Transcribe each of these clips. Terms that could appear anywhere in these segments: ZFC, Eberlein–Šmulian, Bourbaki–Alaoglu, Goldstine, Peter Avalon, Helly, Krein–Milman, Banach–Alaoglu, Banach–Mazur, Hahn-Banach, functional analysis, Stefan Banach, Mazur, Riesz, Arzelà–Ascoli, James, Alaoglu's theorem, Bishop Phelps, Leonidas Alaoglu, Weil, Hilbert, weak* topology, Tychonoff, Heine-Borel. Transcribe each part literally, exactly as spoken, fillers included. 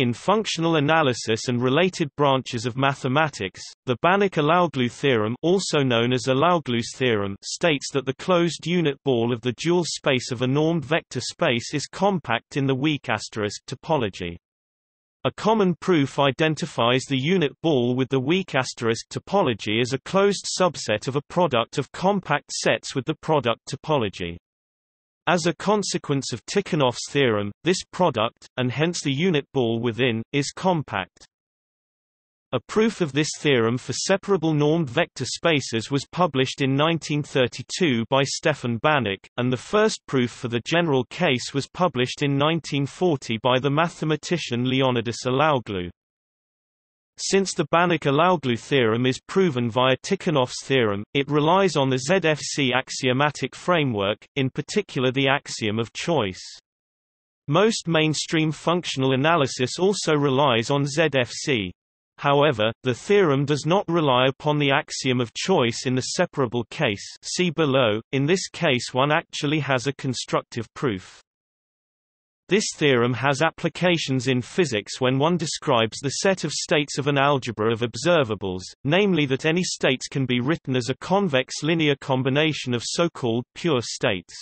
In functional analysis and related branches of mathematics, the Banach–Alaoglu theorem, also known as Alaoglu's theorem, states that the closed unit ball of the dual space of a normed vector space is compact in the weak asterisk topology. A common proof identifies the unit ball with the weak asterisk topology as a closed subset of a product of compact sets with the product topology. As a consequence of Tychonoff's theorem, this product, and hence the unit ball within, is compact. A proof of this theorem for separable normed vector spaces was published in nineteen thirty-two by Stefan Banach, and the first proof for the general case was published in nineteen forty by the mathematician Leonidas Alaoglu. Since the Banach–Alaoglu theorem is proven via Tychonoff's theorem, it relies on the Z F C axiomatic framework, in particular the axiom of choice. Most mainstream functional analysis also relies on Z F C. However, the theorem does not rely upon the axiom of choice in the separable case. See below. In this case, one actually has a constructive proof. This theorem has applications in physics when one describes the set of states of an algebra of observables, namely that any states can be written as a convex linear combination of so-called pure states.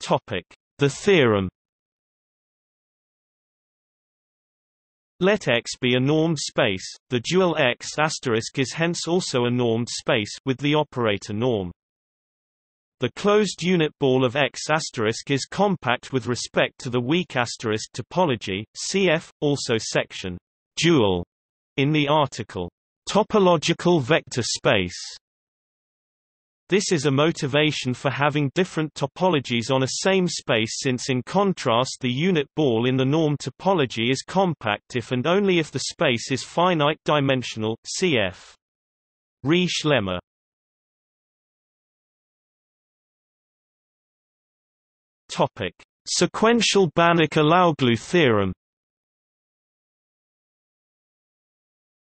Topic: The theorem. Let X be a normed space. The dual X asterisk is hence also a normed space with the operator norm. The closed unit ball of X asterisk is compact with respect to the weak asterisk topology, cf. Also section dual in the article topological vector space. This is a motivation for having different topologies on a same space, since in contrast the unit ball in the norm topology is compact if and only if the space is finite dimensional, cf. Riesz-Lemma. Topic: Sequential Banach–Alaoglu theorem.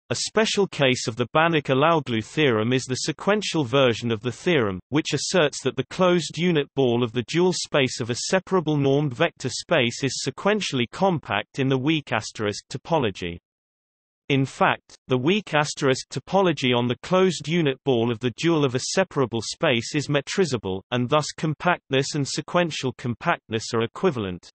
A special case of the Banach–Alaoglu theorem is the sequential version of the theorem, which asserts that the closed unit ball of the dual space of a separable normed vector space is sequentially compact in the weak asterisk topology. In fact, the weak asterisk topology on the closed unit ball of the dual of a separable space is metrizable, and thus compactness and sequential compactness are equivalent.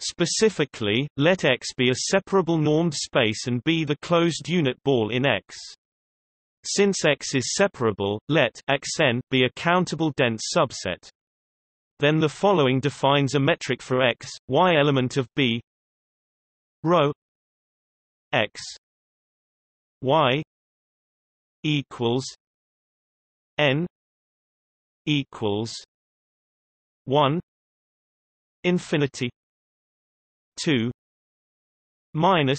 Specifically, let X be a separable normed space and B the closed unit ball in X. Since X is separable, let Xn be a countable dense subset. Then the following defines a metric for X, Y element of B ρ X Y equals N equals one infinity two minus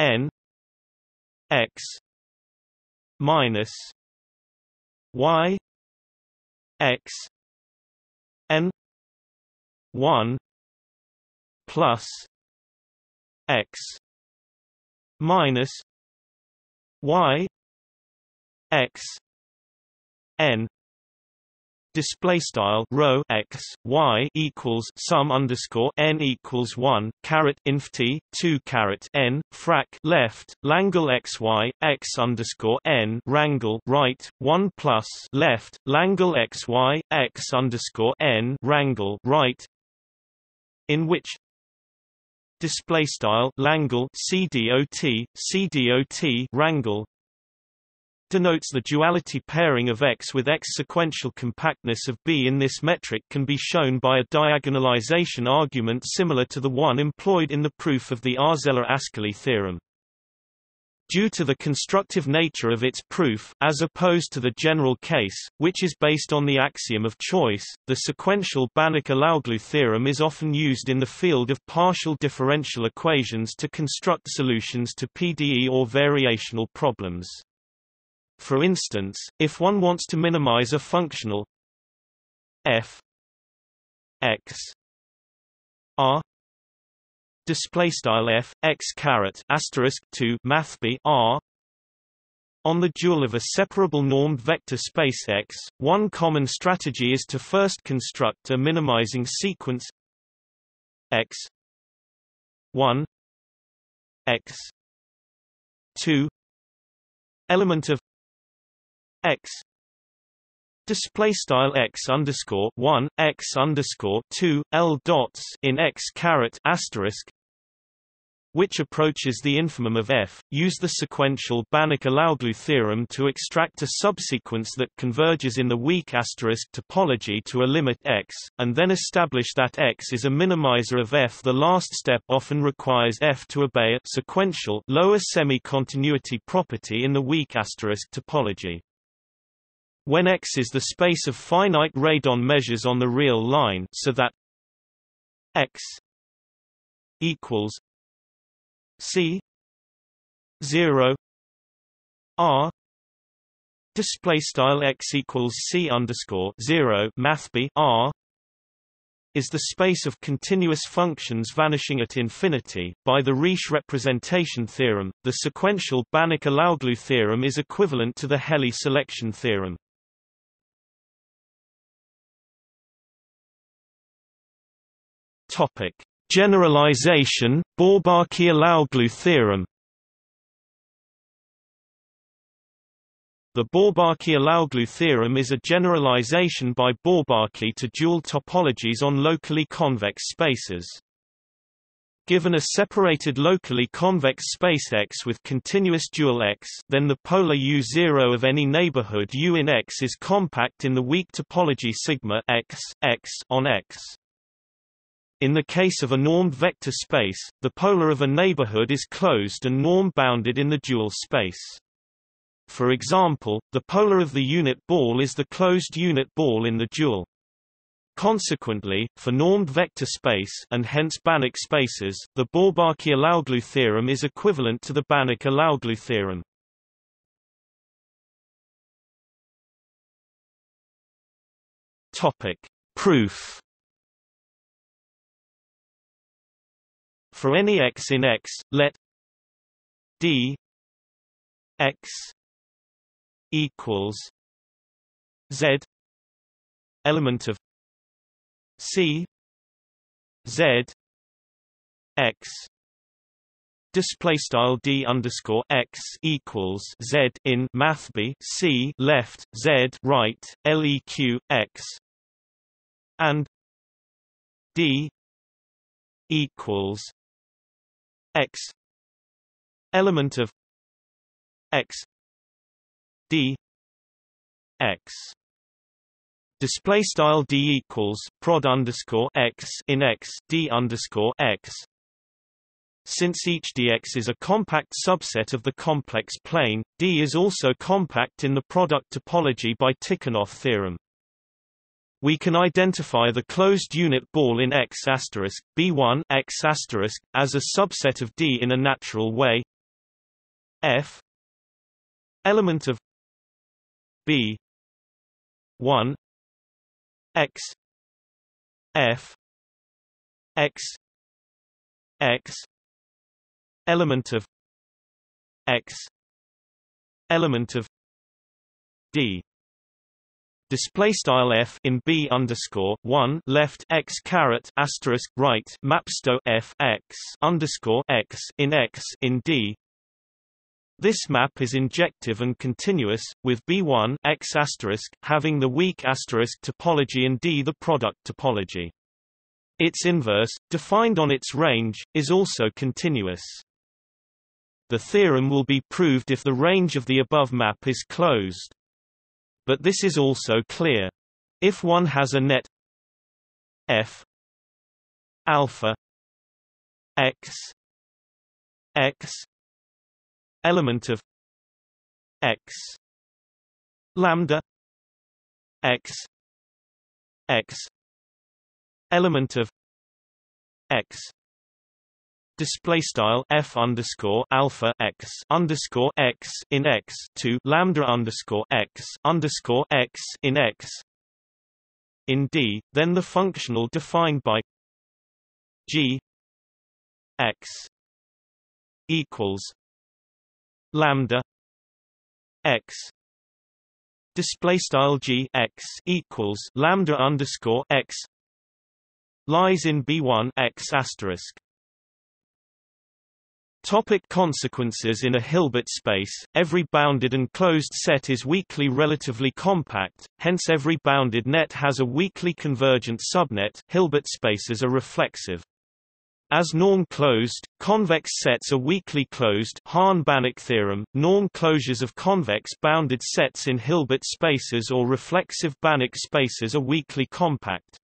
N X minus Y X N one plus X minus Y X N. Display style row X Y equals sum underscore N equals one caret inf T two caret N frac left Langle X Y X underscore N wrangle right one plus left Langle X Y X underscore N wrangle right, in which display style Langle C D O T C D O T wrangle denotes the duality pairing of X with X. Sequential compactness of B in this metric can be shown by a diagonalization argument similar to the one employed in the proof of the Arzelà–Ascoli theorem. Due to the constructive nature of its proof, as opposed to the general case, which is based on the axiom of choice, the sequential Banach–Alaoglu theorem is often used in the field of partial differential equations to construct solutions to P D E or variational problems. For instance, if one wants to minimize a functional f x r display style f x caret asterisk to math b r On the dual of a separable normed vector space X, one common strategy is to first construct a minimizing sequence X one X two element of X display style X underscore one X underscore two L dots in X caret asterisk, which approaches the infimum of F. Use the sequential Banach–Alaoglu theorem to extract a subsequence that converges in the weak asterisk topology to a limit X, and then establish that X is a minimizer of F. The last step often requires F to obey a sequential lower semi-continuity property in the weak asterisk topology. When X is the space of finite radon measures on the real line, so that X equals C zero R display style X equals C underscore zero mathb R is the space of continuous functions vanishing at infinity. By the Riesz representation theorem, the sequential Banach–Alaoglu theorem is equivalent to the Helly selection theorem. Topic: generalization, Bourbaki–Alaoglu theorem. The Bourbaki–Alaoglu theorem is a generalization by Bourbaki to dual topologies on locally convex spaces. Given a separated locally convex space X with continuous dual X, then the polar U zero of any neighborhood U in X is compact in the weak topology sigma X, X on X. In the case of a normed vector space, the polar of a neighborhood is closed and norm-bounded in the dual space. For example, the polar of the unit ball is the closed unit ball in the dual. Consequently, for normed vector space and hence Banach spaces, the Bourbaki–Alaoglu theorem is equivalent to the Banach–Alaoglu theorem. Topic: proof. For any X in X, let D X equals Z element of C Z X display style D underscore X equals Z in mathb C left Z right Leq X, and D equals X element of X D X display style D equals prod underscore X in X D underscore X, since each D X is a compact subset of the complex plane. D is also compact in the product topology by Tychonoff theorem. We can identify the closed unit ball in X asterisk B one X asterisk as a subset of D in a natural way. F element of B one X F X X element of X element of D. Display style F in B underscore one left X caret asterisk right mapsto F X underscore X in X in D. This map is injective and continuous, with B one X asterisk having the weak asterisk topology and D the product topology. Its inverse, defined on its range, is also continuous. The theorem will be proved if the range of the above map is closed. But this is also clear. If one has a net F alpha X X element of X lambda X X element of X display style F underscore alpha X underscore X in X to lambda underscore X underscore X in X in D, then the functional defined by G X equals lambda x display style g x equals lambda underscore x lies in B one x asterisk. Topic consequences. In a Hilbert space, every bounded and closed set is weakly relatively compact, hence every bounded net has a weakly convergent subnet. Hilbert spaces are reflexive. As norm-closed, convex sets are weakly closed. Hahn-Banach theorem. Norm closures of convex bounded sets in Hilbert spaces or reflexive Banach spaces are weakly compact.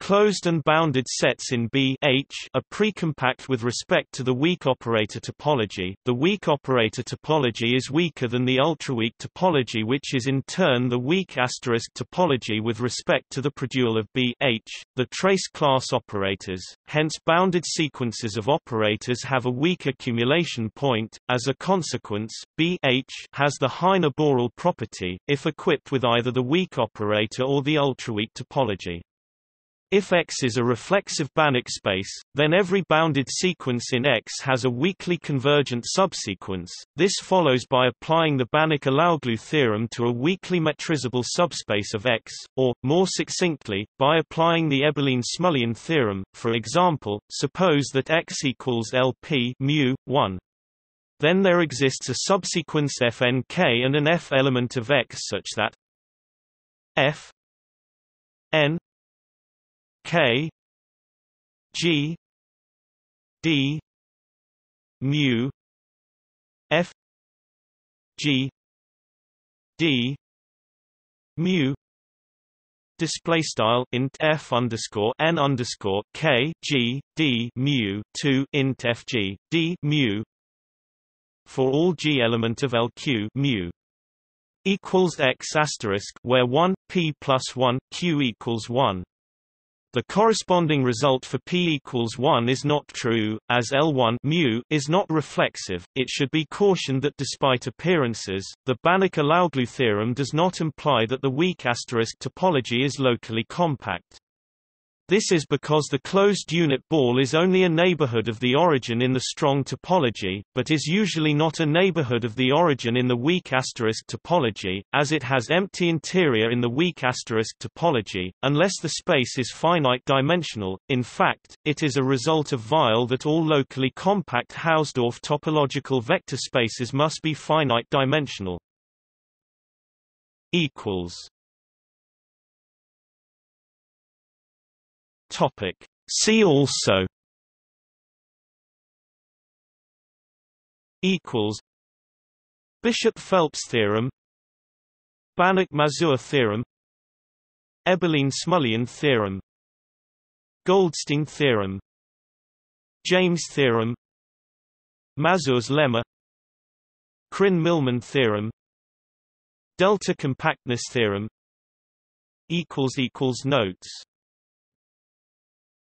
Closed and bounded sets in B H are precompact with respect to the weak operator topology. The weak operator topology is weaker than the ultraweak topology, which is in turn the weak asterisk topology with respect to the produal of B H, the trace class operators. Hence, bounded sequences of operators have a weak accumulation point. As a consequence, B H has the Heine-Borel property if equipped with either the weak operator or the ultraweak topology. If X is a reflexive Banach space, then every bounded sequence in X has a weakly convergent subsequence. This follows by applying the Banach–Alaoglu theorem to a weakly metrizable subspace of X, or, more succinctly, by applying the Eberlein–Šmulian theorem. For example, suppose that X equals L P mu one. Then there exists a subsequence F n k and an F element of X such that F n K G D mu F G D mu display style int f underscore n underscore k g d mu two int f g d mu for all g element of L q mu equals x asterisk where one p plus one q equals one. The corresponding result for p equals one is not true, as L one mu is not reflexive. It should be cautioned that despite appearances, the Banach–Alaoglu theorem does not imply that the weak asterisk topology is locally compact. This is because the closed unit ball is only a neighborhood of the origin in the strong topology, but is usually not a neighborhood of the origin in the weak asterisk topology, as it has empty interior in the weak asterisk topology, unless the space is finite dimensional. In fact, it is a result of Weil that all locally compact Hausdorff topological vector spaces must be finite dimensional. Topic. See also equals Bishop Phelps theorem, Banach–Mazur theorem, Eberlein–Šmulian theorem, Goldstine theorem, James theorem, Mazur's lemma, Krein–Milman theorem, delta compactness theorem. Equals equals notes.